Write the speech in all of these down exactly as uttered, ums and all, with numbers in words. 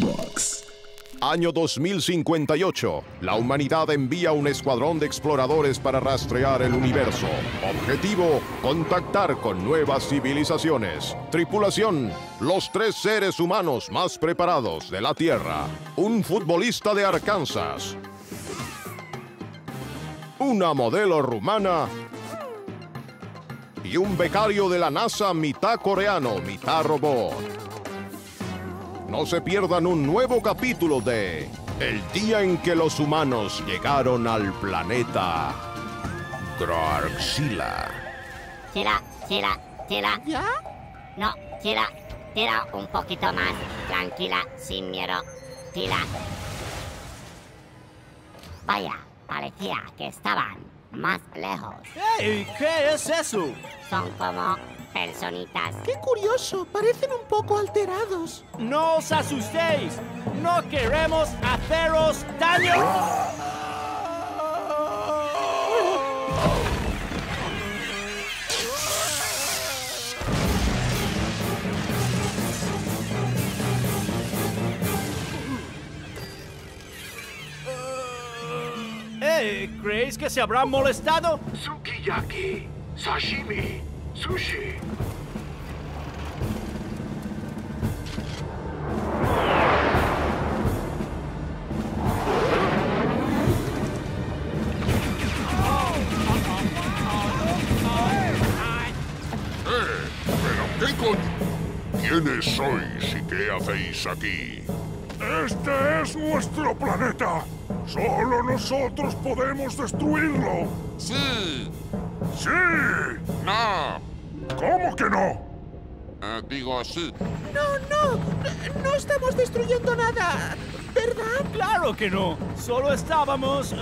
Box. Año dos mil cincuenta y ocho. La humanidad envía un escuadrón de exploradores para rastrear el universo. Objetivo: contactar con nuevas civilizaciones. Tripulación: los tres seres humanos más preparados de la Tierra. Un futbolista de Arkansas. Una modelo rumana. Y un becario de la NASA mitad coreano, mitad robot. No se pierdan un nuevo capítulo de El día en que los humanos llegaron al planeta GROARGHZILLA. Chila, chila, chila. ¿Ya? No, chila, tira un poquito más. Tranquila, sin miedo. Chila. Vaya, parecía que estaban más lejos. ¡Hey! ¿Qué es eso? Son como personitas. ¡Qué curioso! Parecen un poco alterados. ¡No os asustéis! ¡No queremos haceros daño! ¡Eh! ¿Creéis que se habrán molestado? Sukiyaki, sashimi, sushi. ¿Quiénes sois y qué hacéis aquí? ¡Este es nuestro planeta! ¡Solo nosotros podemos destruirlo! ¡Sí! ¡Sí! ¡No! ¿Cómo que no? Uh, digo, sí. No, no, no, no estamos destruyendo nada, ¿verdad? ¡Claro que no! Solo estábamos... Uh,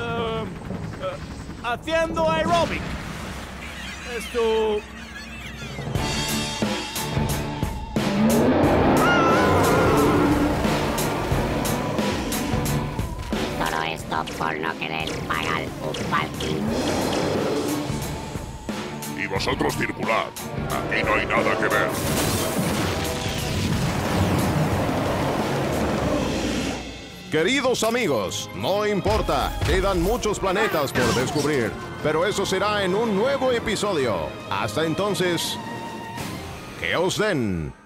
uh, haciendo aeróbic. Esto... por no querer pagar un parking. Y vosotros circulad. Aquí no hay nada que ver. Queridos amigos, no importa, quedan muchos planetas por descubrir, pero eso será en un nuevo episodio. Hasta entonces, que os den